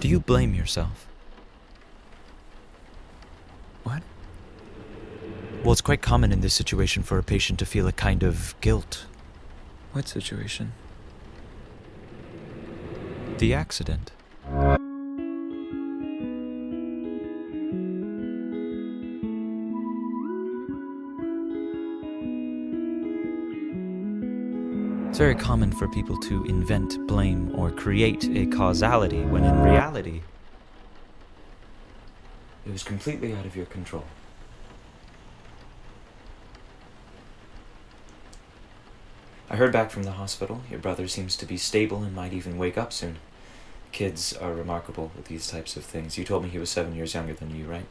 Do you blame yourself? What? Well, it's quite common in this situation for a patient to feel a kind of guilt. What situation? The accident. It's very common for people to invent, blame, or create a causality when in reality, it was completely out of your control. I heard back from the hospital. Your brother seems to be stable and might even wake up soon. Kids are remarkable with these types of things. You told me he was 7 years younger than you, right?